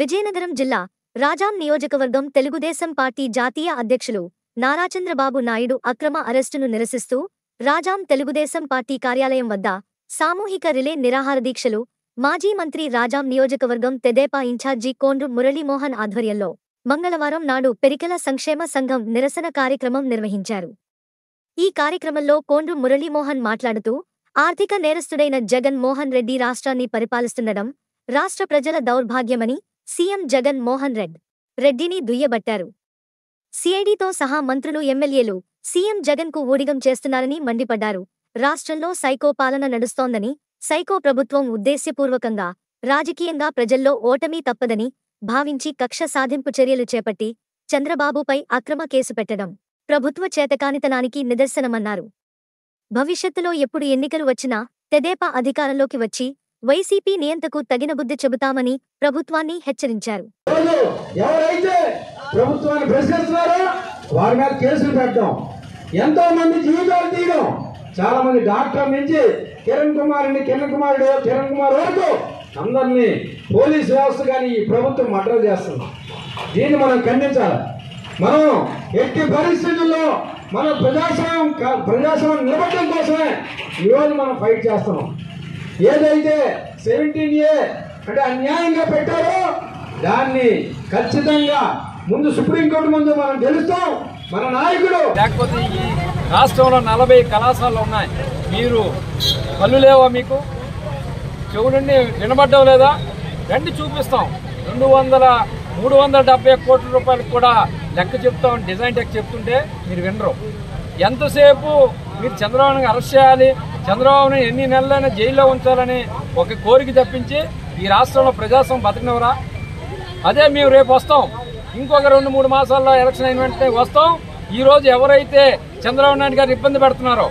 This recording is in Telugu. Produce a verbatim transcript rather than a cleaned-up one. విజయనగరం జిల్లా రాజాం నియోజకవర్గం తెలుగుదేశం పార్టీ జాతీయ అధ్యక్షులు నారా చంద్రబాబు నాయుడు అక్రమ అరెస్టును నిరసిస్తూ రాజాం తెలుగుదేశం పార్టీ కార్యాలయం వద్ద సామూహిక రిలే నిరాహార దీక్షలు మాజీ మంత్రి రాజాం నియోజకవర్గం తెదేపా ఇన్ఛార్జి కోండ్రు మురళీమోహన్ ఆధ్వర్యంలో మంగళవారం నాడు పెరికల సంక్షేమ సంఘం నిరసన కార్యక్రమం నిర్వహించారు. ఈ కార్యక్రమంలో కోండ్రు మురళీమోహన్ మాట్లాడుతూ ఆర్థిక నేరస్తుడైన జగన్ మోహన్ రెడ్డి రాష్ట్రాన్ని పరిపాలిస్తుండడం రాష్ట్ర ప్రజల దౌర్భాగ్యమని సీఎం జగన్ మోహన్ రెడ్డి రెడ్డిని దుయ్యబట్టారు. సీఐడీతో సహా మంత్రులు ఎమ్మెల్యేలు సీఎం జగన్కు ఊడిగం చేస్తున్నారని మండిపడ్డారు. రాష్ట్రంలో సైకో పాలన నడుస్తోందని, సైకో ప్రభుత్వం ఉద్దేశ్యపూర్వకంగా రాజకీయంగా ప్రజల్లో ఓటమి తప్పదని భావించి కక్ష సాధింపు చర్యలు చేపట్టి చంద్రబాబుపై అక్రమ కేసు పెట్టడం ప్రభుత్వ చేతకానితనానికి నిదర్శనమన్నారు. భవిష్యత్తులో ఎప్పుడు ఎన్నికలు వచ్చినా తెదేపా అధికారంలోకి వచ్చి వైసీపీ నియంతకు తగిన బుద్ధి చెబుతామని ప్రభుత్వాన్ని హెచ్చరించారు. ఎవరైతే ప్రభుత్వాన్ని ప్రశ్నిస్తున్నారో వారి మీద కేసులు పెట్టడం, ఎంతో మంది జీవితాలు తీయడం, చాలా మంది డాక్టర్ నుంచి కిరణ్ కుమారుని కిరణ్ కుమారుడు కిరణ్ కుమార్ వరకు అందరినీ పోలీసు వ్యవస్థ కానీ ఈ ప్రభుత్వం మర్డర్ చేస్తుంది. దీన్ని మనం ఖండించాలి. మనం ఎట్టి పరిస్థితుల్లో మన ప్రజాస్వామ్యం ప్రజాస్వామ్యం నిలబడడం కోసమే ఈరోజు మనం ఫైట్ చేస్తున్నాం. ఏదైతే సెవెంటీన్ ఏ అంటే అన్యాయంగా పెట్టారో దాన్ని ఖచ్చితంగా ముందు సుప్రీంకోర్టు ముందు మనం గెలుస్తాం మన నాయకుడు. లేకపోతే ఈ రాష్ట్రంలో నలభై కళాశాలలు ఉన్నాయి. మీరు కళ్ళు లేవా? మీకు చెవు నుండి వినబడ్డం లేదా? రెండు చూపిస్తాం. రెండు వందల మూడు వందల డెబ్బై కోట్ల రూపాయలకు కూడా లెక్క చెప్తాం. డిజైన్ టెక్ చెప్తుంటే మీరు వినరు. ఎంతసేపు మీరు చంద్రబాబుని అరెస్ట్ చేయాలి, చంద్రబాబుని ఎన్ని నెలలైనా జైల్లో ఉంచాలని ఒక కోరిక తప్పించి ఈ రాష్ట్రంలో ప్రజాస్వామ్యం బతకనివరా? అదే మేము రేపు వస్తాం, ఇంకొక రెండు మూడు మాసాల్లో ఎలక్షన్ అయిన వెంటనే వస్తాం. ఈరోజు ఎవరైతే చంద్రబాబు నాయుడు గారు ఇబ్బంది పెడుతున్నారో